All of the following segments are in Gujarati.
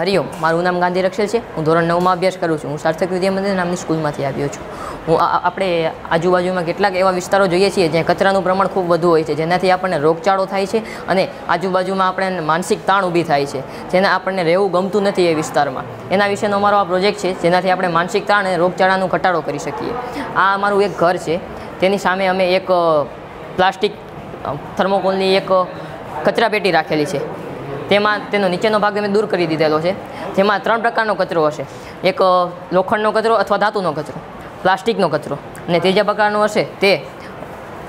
हरिओम मारू नाम गांधी रक्षेल है। हूँ धोरण 9 में अभ्यास करूँ छूँ। हूँ सार्थक विद्या मंदिर नामनी स्कूल में आव्यो छूं। हूँ आपणे आजूबाजू में केटलाक एवा विस्तारों जोईए छीए ज्यां कचरानुं प्रमाण खूब वधु होय छे, जेनाथी आपणे रोगचाळो थाय छे अने आजूबाजू में आपणे मानसिक ताण ऊभी थाय छे, जेना आपणे रहेवुं गमतुं नथी। ए विस्तार में एना विशेनो अमारो आ प्रोजेक्ट छे, जेनाथी आपणे मानसिक ताण अने रोगचाळानो घटाडो करी शकीए। आ अमारुं एक घर छे, तेनी सामे अमे एक प्लास्टिक थर्मोकोलनी एक कचरापेटी राखेली छे। तेमां तेनो नीचेनो भाग अमे दूर करी दीधेलो छे, जेमां 3 प्रकारनो कचरो हशे। एक लोखंडनो कचरो अथवा धातुनो कचरो, प्लास्टिकनो कचरो अने त्रीजा प्रकारनो हशे ते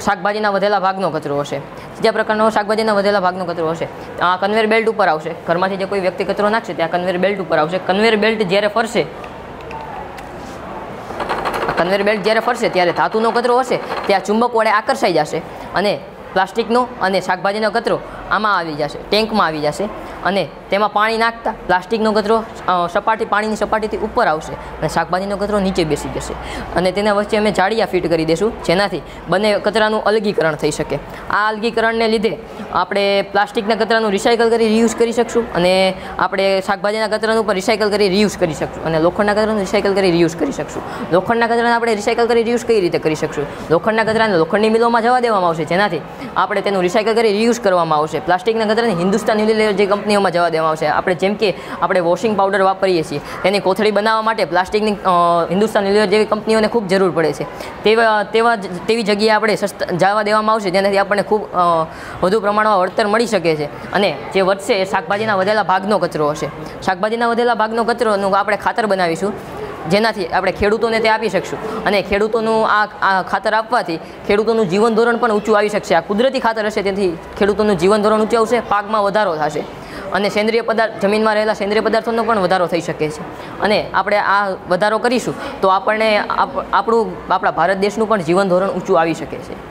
शाकभाजीना वधेला भागनो कचरो हशे। त्रीजा प्रकारनो शाकभाजीना वधेला भागनो कचरो हशे। आ कन्वेयर बेल्ट उपर आवशे। घरमांथी जे कोई व्यक्ति कचरो नाखशे ते आ कन्वेयर बेल्ट उपर आवशे। कन्वेयर बेल्ट જ્યારે ફરશે ત્યારે ધાતુનો કચરો હશે તે આ ચુંબક વડે આકર્ષાઈ જશે અને પ્લાસ્ટિકનો અને શાકભાજીનો કચરો આમાં આવી જશે, ટેન્કમાં આવી જશે અને તેમાં પાણી નાખતા પ્લાસ્ટિકનો કચરો પાણીની સપાટીથી ઉપર આવશે અને શાકભાજીનો કચરો નીચે બેસી જશે અને તેના વચ્ચે અમે જાળિયા ફિટ કરી દઈશું, જેનાથી બંને કચરાનું અલગીકરણ થઈ શકે। આ અલગીકરણને લીધે આપણે પ્લાસ્ટિકના કચરાનું રિસાયકલ કરી રીયુઝ કરી શકશું અને આપણે શાકભાજીના કચરાનું પણ રિસાયકલ કરી રીયુઝ કરી શકશું અને લોખંડના કચરાનું રિસાયકલ કરી રીયુઝ કરી શકશું। લોખંડના કચરાને આપણે રિસાયકલ કરી રીયુઝ કઈ રીતે કરી શકશું? લોખંડના કચરાને લોખંડની મિલોમાં જવા દેવામાં આવશે, જેનાથી આપણે તેનું રિસાયકલ કરી રીયુઝ કરવામાં આવશે। પ્લાસ્ટિકના કચરાને હિન્દુસ્તાન યુનિલિવર જે કંપનીઓમાં જવા દેવામાં આવશે। આપણે જેમ કે આપણે વોશિંગ પાવડર વાપરીએ છીએ, તેની કોથળી બનાવવા માટે પ્લાસ્ટિકની હિન્દુસ્તાન યુનિલિવર જેવી કંપનીઓને ખૂબ જરૂર પડે છે, તેવી જગ્યાએ આપણે જવા દેવામાં આવશે, જેનાથી આપણને ખૂબ વધુ પ્રમાણમાં વળતર મળી શકે છે અને જે વધશે એ શાકભાજીના વધેલા ભાગનો કચરો હશે। શાકભાજીના વધેલા ભાગનો કચરોનું આપણે ખાતર બનાવીશું, જેનાથી આપણે ખેડૂતોને તે આપી શકશું અને ખેડૂતોનું આ ખાતર આપવાથી ખેડૂતોનું જીવન ધોરણ પણ ઊંચું આવી શકશે। આ કુદરતી ખાતર હશે, તેથી ખેડૂતોનું જીવન ધોરણ ઊંચું આવશે, પાકમાં વધારો થશે અને સેન્દ્રિય પદાર્થ જમીનમાં રહેલા સેન્દ્રિય પદાર્થોનો પણ વધારો થઈ શકે છે અને આપણે આ વધારો કરીશું તો આપણને આપણું આપણા ભારત દેશનું પણ જીવન ધોરણ ઊંચું આવી શકે છે।